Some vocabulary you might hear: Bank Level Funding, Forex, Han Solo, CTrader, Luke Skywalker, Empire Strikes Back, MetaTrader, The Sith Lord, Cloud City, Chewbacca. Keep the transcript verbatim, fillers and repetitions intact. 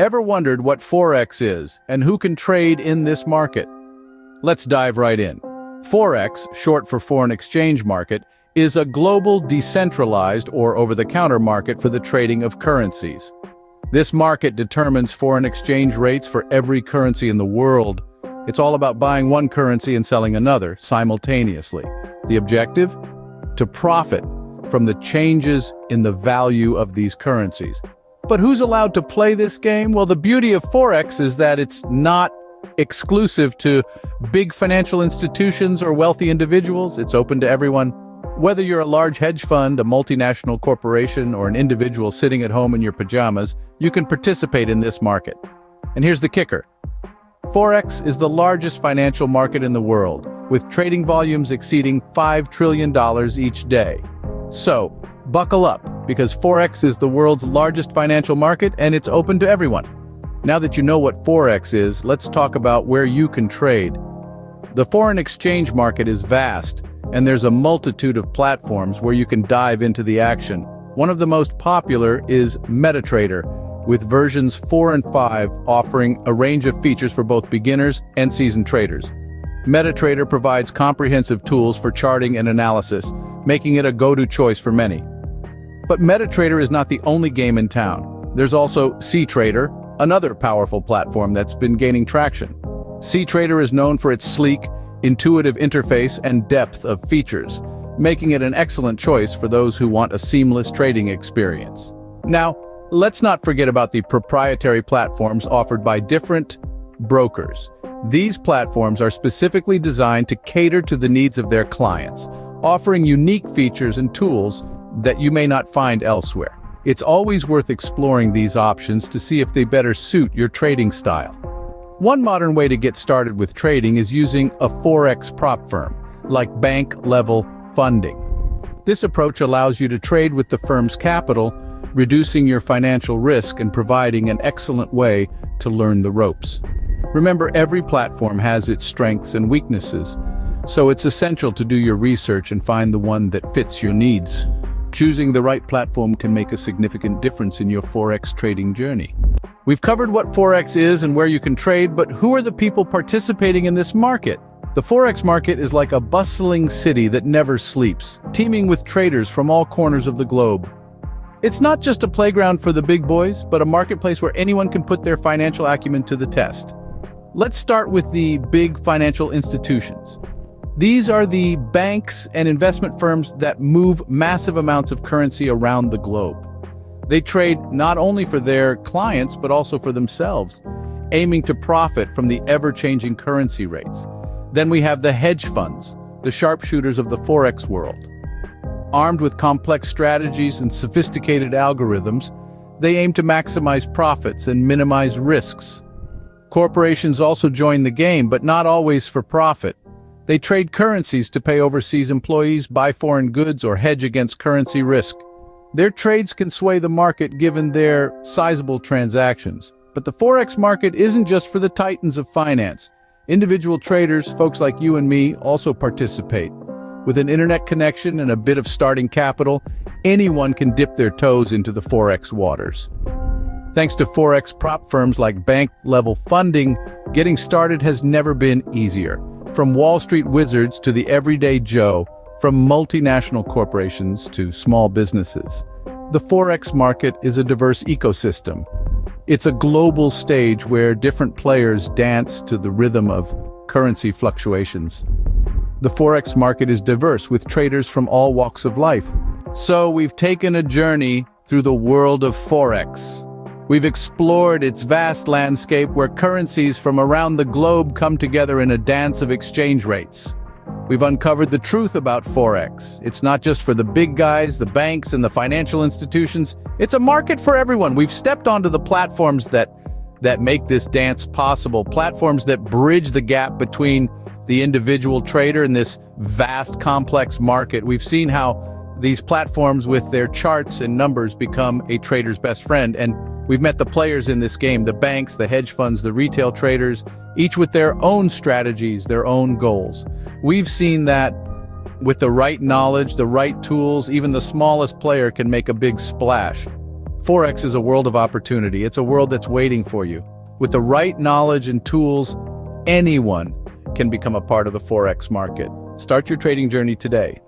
Ever wondered what Forex is and who can trade in this market? Let's dive right in. Forex, short for foreign exchange market, is a global decentralized or over-the-counter market for the trading of currencies. This market determines foreign exchange rates for every currency in the world. It's all about buying one currency and selling another simultaneously. The objective? To profit from the changes in the value of these currencies. But who's allowed to play this game? Well, the beauty of Forex is that it's not exclusive to big financial institutions or wealthy individuals. It's open to everyone. Whether you're a large hedge fund, a multinational corporation, or an individual sitting at home in your pajamas, you can participate in this market. And here's the kicker. Forex is the largest financial market in the world, with trading volumes exceeding five trillion dollars each day. So, buckle up, because Forex is the world's largest financial market and it's open to everyone. Now that you know what Forex is, let's talk about where you can trade. The foreign exchange market is vast, and there's a multitude of platforms where you can dive into the action. One of the most popular is MetaTrader, with versions four and five offering a range of features for both beginners and seasoned traders. MetaTrader provides comprehensive tools for charting and analysis, making it a go-to choice for many. But MetaTrader is not the only game in town. There's also CTrader, another powerful platform that's been gaining traction. CTrader is known for its sleek, intuitive interface and depth of features, making it an excellent choice for those who want a seamless trading experience. Now, let's not forget about the proprietary platforms offered by different brokers. These platforms are specifically designed to cater to the needs of their clients, offering unique features and tools that you may not find elsewhere. It's always worth exploring these options to see if they better suit your trading style. One modern way to get started with trading is using a Forex prop firm, like Bank Level Funding. This approach allows you to trade with the firm's capital, reducing your financial risk and providing an excellent way to learn the ropes. Remember, every platform has its strengths and weaknesses, so it's essential to do your research and find the one that fits your needs. Choosing the right platform can make a significant difference in your Forex trading journey. We've covered what Forex is and where you can trade, but who are the people participating in this market? The Forex market is like a bustling city that never sleeps, teeming with traders from all corners of the globe. It's not just a playground for the big boys, but a marketplace where anyone can put their financial acumen to the test. Let's start with the big financial institutions. These are the banks and investment firms that move massive amounts of currency around the globe. They trade not only for their clients, but also for themselves, aiming to profit from the ever-changing currency rates. Then we have the hedge funds, the sharpshooters of the Forex world. Armed with complex strategies and sophisticated algorithms, they aim to maximize profits and minimize risks. Corporations also join the game, but not always for profit. They trade currencies to pay overseas employees, buy foreign goods, or hedge against currency risk. Their trades can sway the market given their sizable transactions. But the Forex market isn't just for the titans of finance. Individual traders, folks like you and me, also participate. With an internet connection and a bit of starting capital, anyone can dip their toes into the Forex waters. Thanks to Forex prop firms like Bank Level Funding, getting started has never been easier. From Wall Street wizards to the everyday Joe, from multinational corporations to small businesses, the Forex market is a diverse ecosystem. It's a global stage where different players dance to the rhythm of currency fluctuations. The Forex market is diverse, with traders from all walks of life. So we've taken a journey through the world of Forex. We've explored its vast landscape where currencies from around the globe come together in a dance of exchange rates. We've uncovered the truth about Forex. It's not just for the big guys, the banks, and the financial institutions. It's a market for everyone. We've stepped onto the platforms that, that make this dance possible, platforms that bridge the gap between the individual trader and this vast, complex market. We've seen how these platforms with their charts and numbers become a trader's best friend, and we've met the players in this game, the banks, the hedge funds, the retail traders, each with their own strategies, their own goals. We've seen that with the right knowledge, the right tools, even the smallest player can make a big splash. Forex is a world of opportunity. It's a world that's waiting for you. With the right knowledge and tools, anyone can become a part of the Forex market. Start your trading journey today.